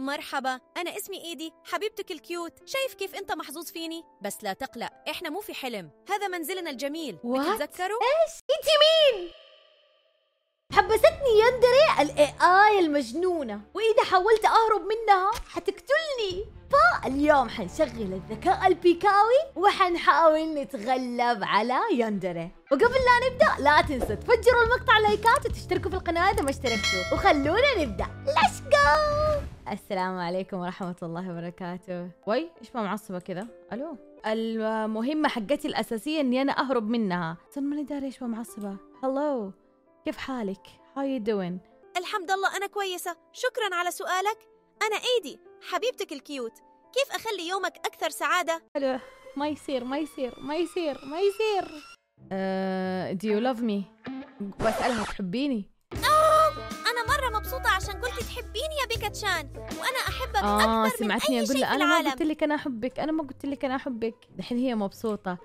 مرحبا، أنا اسمي إيدي، حبيبتك الكيوت. شايف كيف أنت محظوظ فيني؟ بس لا تقلق، إحنا مو في حلم، هذا منزلنا الجميل. بتتذكروا؟ إيش؟ أنت مين؟ حبستني يندري الإي المجنونة، وإذا حاولت أهرب منها حتقتلني. فاليوم حنشغل الذكاء البيكاوي وحنحاول نتغلب على يندري. وقبل لا نبدأ لا تنسوا تفجروا المقطع لايكات وتشتركوا في القناة إذا ما اشتركتوا، وخلونا نبدأ. ليتس جو. السلام عليكم ورحمة الله وبركاته. وي ايش ما معصبة كذا؟ الو، المهمة حقتي الأساسية إني أنا أهرب منها. صار ماني داري ايش ما معصبة. هلو، كيف حالك؟ How you doing؟ الحمد لله أنا كويسة، شكراً على سؤالك. أنا إيدي، حبيبتك الكيوت. كيف أخلي يومك أكثر سعادة؟ ألو، ما يصير. Do you love me؟ بسألها تحبيني؟ أنا مرة مبسوطة عشان قلتي تحبيني يا بيكاتشان، وأنا أحبك أكثر من أي شيء في العالم. سمعتني أقول أنا ما قلت لك أنا أحبك، دحين هي مبسوطة.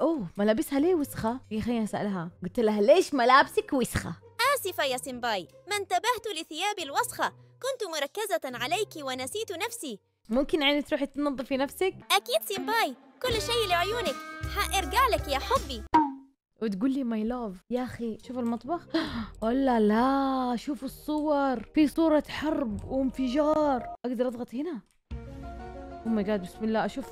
أوه، ملابسها ليه وسخة؟ خليني أسألها، قلت لها ليش ملابسك وسخة؟ آسفة يا سيمباي، ما انتبهت لثيابي الوسخة، كنت مركزة عليك ونسيت نفسي. ممكن عيني تروحي تنظفي نفسك؟ أكيد سيمباي، كل شيء لعيونك، حأرجع لك يا حبي. وتقول لي ماي لاف. يا اخي شوف المطبخ، ولا لا شوفوا الصور، في صورة حرب وانفجار. اقدر اضغط هنا؟ او ماي جاد، بسم الله. اشوف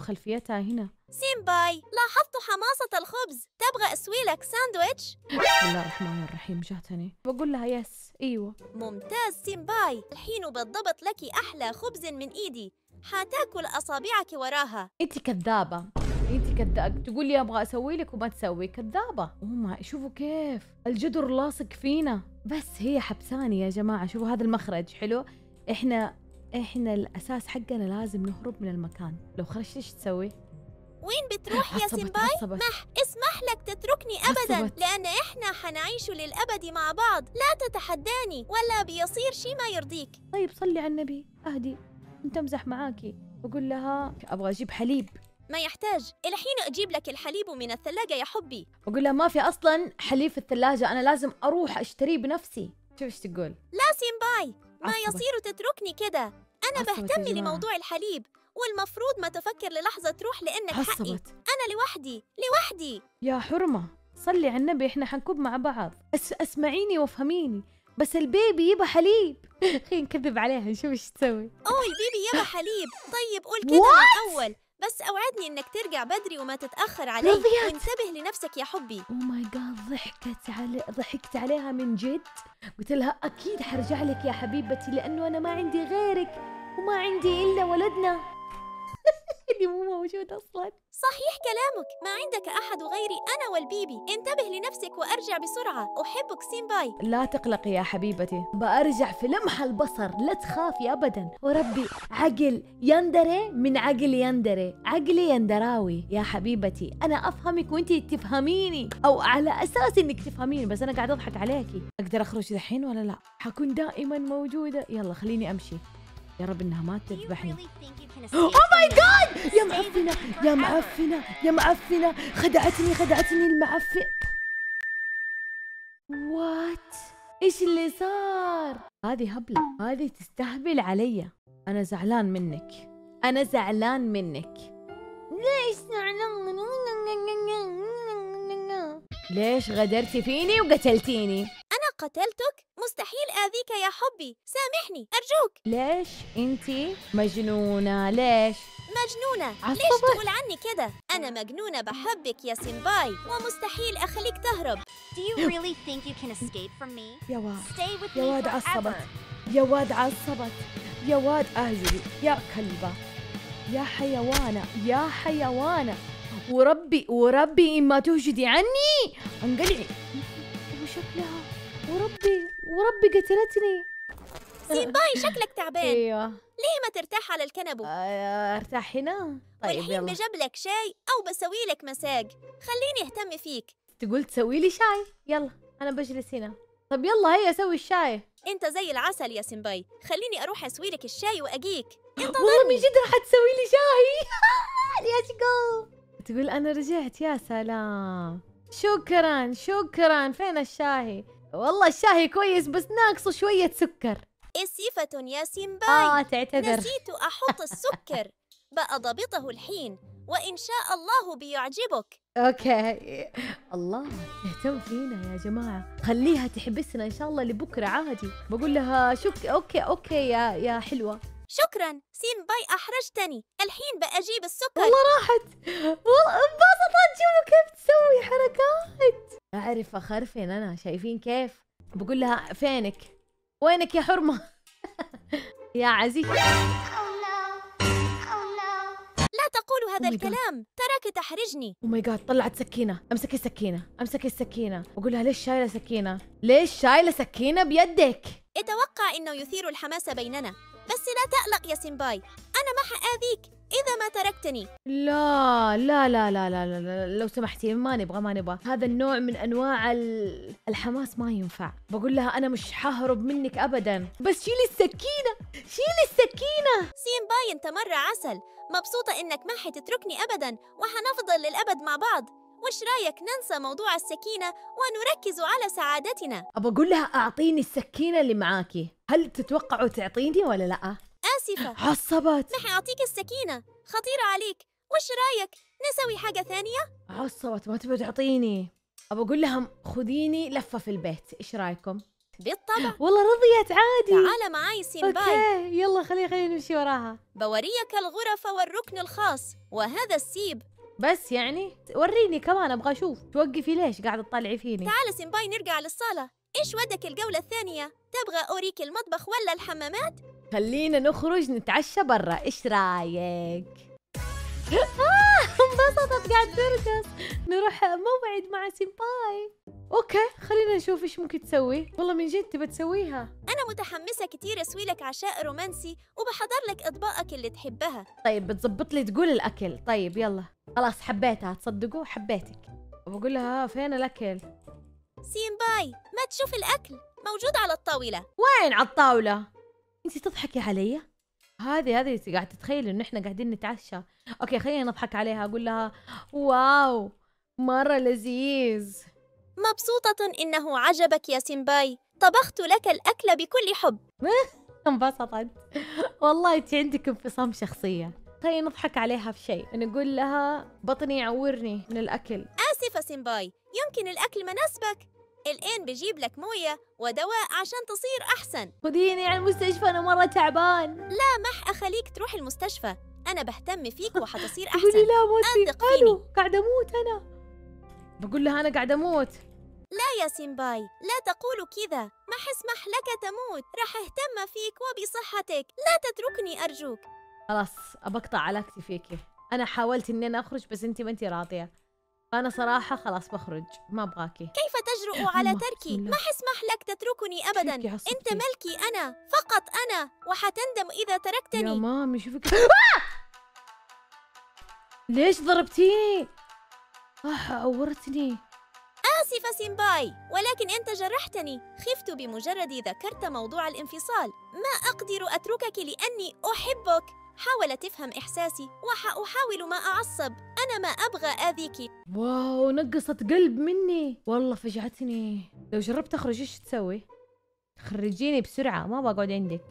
خلفيتها هنا. سيمباي، لاحظت حماصة الخبز، تبغى اسوي لك ساندويتش؟ بسم الله الرحمن الرحيم، جاتني. بقول لها يس، ايوه. ممتاز سيمباي، الحين بالضبط لك احلى خبز من ايدي، حتاكل اصابعك وراها. انت كذابة، تقول لي ابغى اسوي لك وما تسوي. كذابه. شوفوا كيف الجدر لاصق فينا، بس هي حبساني يا جماعه. شوفوا هذا المخرج حلو، احنا الاساس حقنا لازم نهرب من المكان. لو خرجت ايش تسوي؟ وين بتروح يا سيمباي؟ مح اسمح لك تتركني ابدا، لان احنا حنعيش للابد مع بعض. لا تتحداني ولا بيصير شيء ما يرضيك. طيب صلي على النبي، اهدي، انت امزح معاكي. بقول لها ابغى اجيب حليب. ما يحتاج، الحين أجيب لك الحليب من الثلاجة يا حبي. أقول لها ما في أصلاً حليب في الثلاجة، أنا لازم أروح أشتريه بنفسي. شوف إيش تقول. لا سيمباي، ما يصير تتركني كده، أنا بهتم لموضوع الحليب، والمفروض ما تفكر للحظة تروح، لأنك حقي، أنا لوحدي. يا حرمة صلي على النبي، إحنا حنكون مع بعض. أسمعيني وافهميني، بس البيبي يبى حليب. خلينا نكذب عليها نشوف إيش تسوي. أوه البيبي يبى حليب، طيب قول كده من الأول، بس اوعدني انك ترجع بدري وما تتاخر علي، وانتبه لنفسك يا حبي. او ماي جاد، ضحكت عليها من جد. قلت لها اكيد حرجع لك يا حبيبتي، لانه انا ما عندي غيرك وما عندي الا ولدنا اللي مو موجود اصلا. صحيح كلامك، ما عندك احد غيري انا والبيبي. انتبه لنفسك وارجع بسرعه، احبك سيمباي. لا تقلقي يا حبيبتي، بارجع في لمح البصر، لا تخافي ابدا. وربي عقل يندري من عقل يندري، عقلي يندراوي يا حبيبتي، انا افهمك وانتي تفهميني، او على اساس انك تفهميني، بس انا قاعد اضحك عليكي. اقدر اخرج دحين ولا لا؟ حكون دائما موجوده. يلا خليني امشي، يا رب انها ما تذبحني. اوه ماي جاد، يا معفنه، خدعتني المعفن. وات، ايش اللي صار؟ هذه هبله، هذه تستهبل علي. انا زعلان منك. ليش زعلان؟ ليش غدرتي فيني وقتلتيني؟ أنا قتلتك؟ مستحيل آذيك يا حبي، سامحني أرجوك. ليش أنتِ مجنونة؟ مجنونة؟ ليش تقول عني كده؟ أنا مجنونة بحبك يا سيمباي، ومستحيل أخليك تهرب. يا واد عصبت، أهجري يا كلبة، يا حيوانة، وربي إما تهجدي عني انقلعي. وشكلها، وربي قتلتني. سيمباي شكلك تعبان. ايوه، ليه ما ترتاح على الكنبه؟ ارتاح هنا. طيب والحين بجيب لك شاي او بسوي لك مساج، خليني اهتم فيك. تقول تسوي لي شاي؟ يلا انا بجلس هنا. طب يلا هيا سوي الشاي. انت زي العسل يا سيمباي، خليني اروح اسوي لك الشاي واجيك. انتظرني والله من جد راح تسوي لي شاي. ليتس جو. تقول انا رجعت. يا سلام، شكرا. فين الشاي؟ والله الشاي كويس بس ناقصه شوية سكر. اسفة يا سيمباي. تعتذر. نسيت احط السكر. بقى ضبطه الحين وان شاء الله بيعجبك. اوكي. الله تهتم فينا يا جماعة، خليها تحبسنا ان شاء الله لبكرة عادي. بقول لها اوكي يا حلوة. شكرا سيمباي، احرجتني. الحين بأجيب السكر. والله راحت، والله انبسطت. شوفوا كيف تسوي حركات. اعرف اخرفن انا، شايفين كيف؟ بقول لها فينك؟ وينك يا حرمة؟ يا عزيز. لا تقول هذا الكلام، تراك تحرجني. او ماي جاد، طلعت سكينة. امسكي السكينة. بقول لها ليش شايلة سكينة بيدك؟ اتوقع انه يثير الحماس بيننا، بس لا تقلق يا سيمباي، أنا ما حآذيك إذا ما تركتني. لا لا لا لا لا لا لو سمحتي، ما نبغى هذا النوع من أنواع الحماس، ما ينفع. بقول لها أنا مش حهرب منك أبدا، بس شيلي السكينة. سيمباي أنت مرة عسل، مبسوطة إنك ما حتتركني أبدا، وحنفضل للأبد مع بعض. وش رايك ننسى موضوع السكينة ونركز على سعادتنا؟ أقول لها أعطيني السكينة اللي معاكي، هل تتوقعوا تعطيني ولا لأ؟ آسفة، عصبت. ما حأعطيك السكينة، خطيرة عليك. وش رايك نسوي حاجة ثانية؟ عصبت، ما تبغى تعطيني. أقول لها خذيني لفة في البيت، إيش رايكم؟ بالطبع. والله رضيت عادي. تعال معاي سيمباي. أوكي يلا، خلينا نمشي وراها. بوريك الغرف والركن الخاص وهذا السيب. بس يعني وريني كمان، ابغى اشوف. توقفي ليش؟ قاعده تطلعي فيني. تعال سيمباي نرجع للصاله، ايش ودك الجوله الثانيه؟ تبغى اوريك المطبخ ولا الحمامات؟ خلينا نخرج نتعشى برا، ايش رايك؟ انبسطت قاعد ترقص. نروح موعد مع سيمباي. اوكي خلينا نشوف ايش ممكن تسوي. والله من جد تبى تسويها. انا متحمسه كثير اسوي لك عشاء رومانسي، وبحضر لك اطباقك اللي تحبها. طيب بتظبط لي تقول الاكل؟ طيب يلا خلاص، حبيتها. تصدقوا حبيتك. وبقول لها فين الاكل؟ سيمباي ما تشوف الاكل موجود على الطاوله. وين على الطاوله؟ انت تضحكي علي؟ هذه قاعد تتخيل ان احنا قاعدين نتعشى. اوكي خلينا نضحك عليها. اقول لها واو مره لذيذ. مبسوطة إنه عجبك يا سيمباي، طبخت لك الأكل بكل حب. انبسطت والله، أنت عندك انفصام شخصية. خلينا نضحك عليها في شيء، نقول لها بطني يعورني من الأكل. آسفة سيمباي، يمكن الأكل مناسبك. الآن بجيب لك موية ودواء عشان تصير أحسن. خذيني على المستشفى، أنا مرة تعبان. لا مح أخليك تروح المستشفى، أنا بهتم فيك وحتصير أحسن. تقولي لا ما أنت قالوا قاعدة أموت أنا. بقول لها أنا قاعدة أموت. لا يا سيمباي لا تقول كذا، ما حسمح لك تموت، راح أهتم فيك وبصحتك، لا تتركني أرجوك. خلاص أبقطع علاقتي فيكي، أنا حاولت إني أنا أخرج بس أنت ما أنت راضية، فأنا صراحة خلاص بخرج، ما أبغاكي. كيف تجرؤ على تركي؟ ما حسمح لك تتركني أبدا، أنت ملكي أنا، فقط أنا، وحتندم إذا تركتني. يا مامي شوفك. ليش ضربتيني؟ عورتني. آسفة سيمباي ولكن أنت جرحتني، خفت بمجرد ذكرت موضوع الانفصال. ما أقدر أتركك لأني أحبك. حاول تفهم إحساسي وحأحاول ما أعصب، أنا ما أبغى آذيك. واو نقصت قلب مني، والله فجعتني. لو جربت أخرج إيش تسوي؟ خرجيني بسرعة، ما بقعد عندك.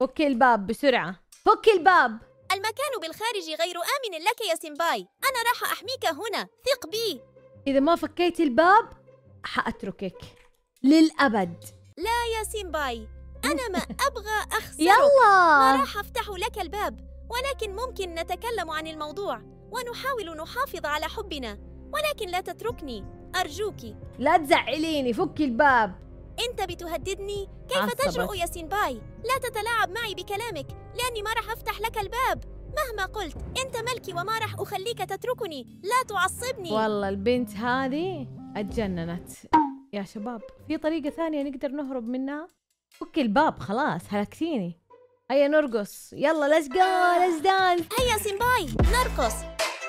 فكي الباب بسرعة، فكي الباب. المكان بالخارج غير آمن لك يا سيمباي، أنا راح أحميك هنا، ثق بي. إذا ما فكيت الباب حأتركك للأبد. لا يا سيمباي، أنا ما أبغى أخسرك. يلا ما راح أفتح لك الباب، ولكن ممكن نتكلم عن الموضوع ونحاول نحافظ على حبنا، ولكن لا تتركني أرجوكي. لا تزعليني، فكي الباب. أنت بتهددني؟ كيف تجرؤ يا سيمباي؟ لا تتلاعب معي بكلامك، لأني ما راح أفتح لك الباب مهما قلت، أنت ملكي وما راح أخليك تتركني، لا تعصبني. والله البنت هذه اتجننت. يا شباب في طريقة ثانية نقدر نهرب منها؟ فكي الباب خلاص هلكتيني. هيا نرقص، يلا ليتس جو ليتس دانس. هيا سيمباي نرقص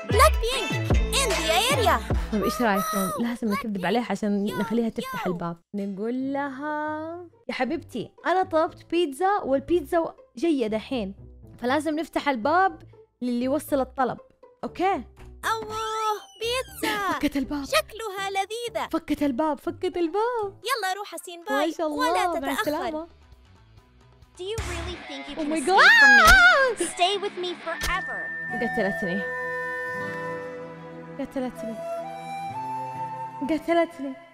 بلاك بينك إن ذا أريا. طيب إيش رايكم؟ لازم نكذب عليها عشان نخليها تفتح الباب. نقول لها يا حبيبتي أنا طلبت بيتزا والبيتزا جاية دحين، فلازم نفتح الباب للي يوصل الطلب، أوكي؟ أوه بيتزا. فكت الباب، شكلها لذيذة. فكت الباب، فكت الباب. يلا روح سيمباي ولا تتأخر. Do you really think you can escape from me? Stay with me forever. قتلتني.